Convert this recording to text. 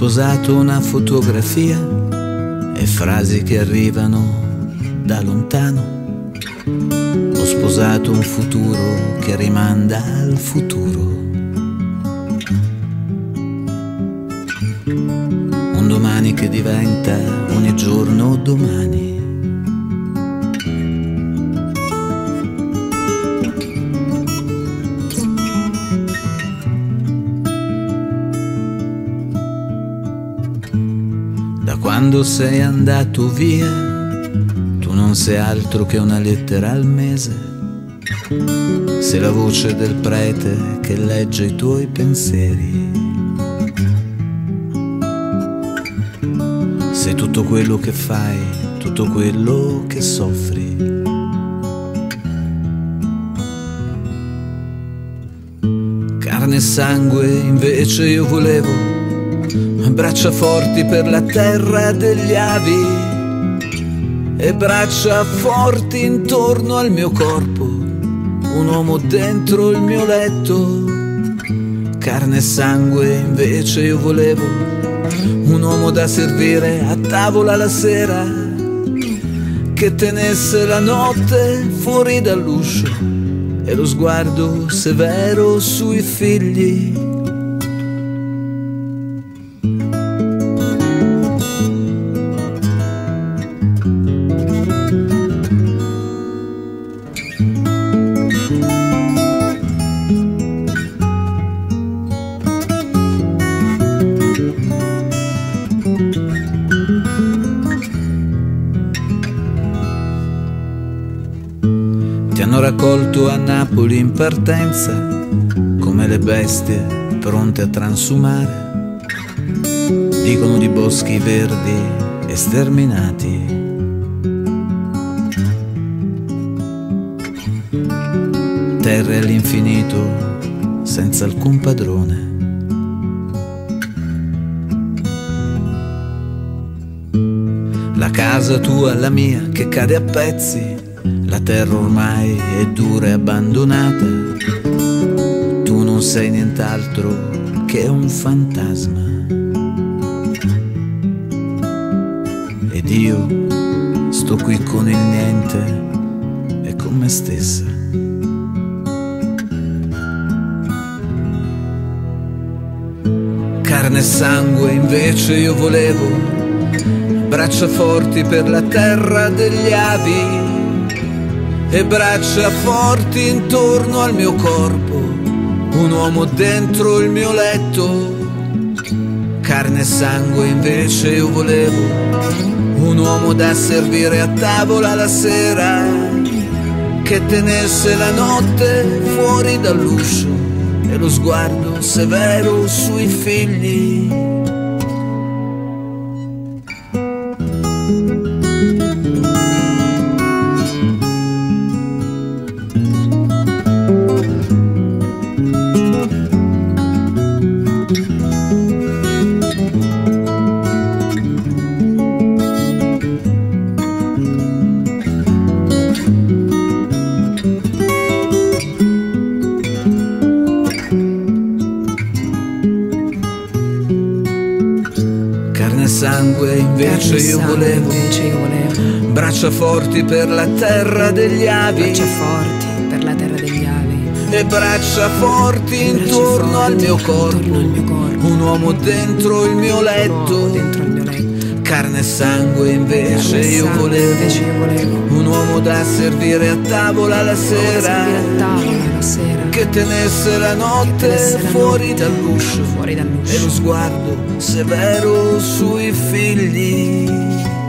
sposato una fotografia e frasi che arrivano da lontano. Ho sposato un futuro che rimanda al futuro. Un domani che diventa ogni giorno domani. Da quando sei andato via, tu non sei altro che una lettera al mese. Sei la voce del prete che legge i tuoi pensieri. Sei tutto quello che fai, tutto quello che soffri. Carne e sangue invece io volevo, braccia forti per la terra degli avi e braccia forti intorno al mio corpo, un uomo dentro il mio letto. Carne e sangue invece io volevo, un uomo da servire a tavola la sera, che tenesse la notte fuori dall'uscio e lo sguardo severo sui figli. Ti hanno raccolto a Napoli in partenza, come le bestie pronte a transumare. Dicono di boschi verdi esterminati. Terre all'infinito senza alcun padrone. La casa tua, la mia, che cade a pezzi. La terra ormai è dura e abbandonata. Tu non sei nient'altro che un fantasma. Ed io sto qui con il niente e con me stessa. Carne e sangue invece io volevo, braccia forti per la terra degli avi e braccia forti intorno al mio corpo, un uomo dentro il mio letto. Carne e sangue invece io volevo, un uomo da servire a tavola la sera, che tenesse la notte fuori dall'uscio e lo sguardo severo sui figli. Sangue invece io volevo, braccia forti per la terra degli avi, braccia forti per la terra degli avi e braccia forti intorno al mio corpo, un uomo dentro il mio letto. Carne e sangue invece io volevo, un uomo da servire a tavola la sera, che tenesse la notte fuori dall'uscio e lo sguardo severo sui figli.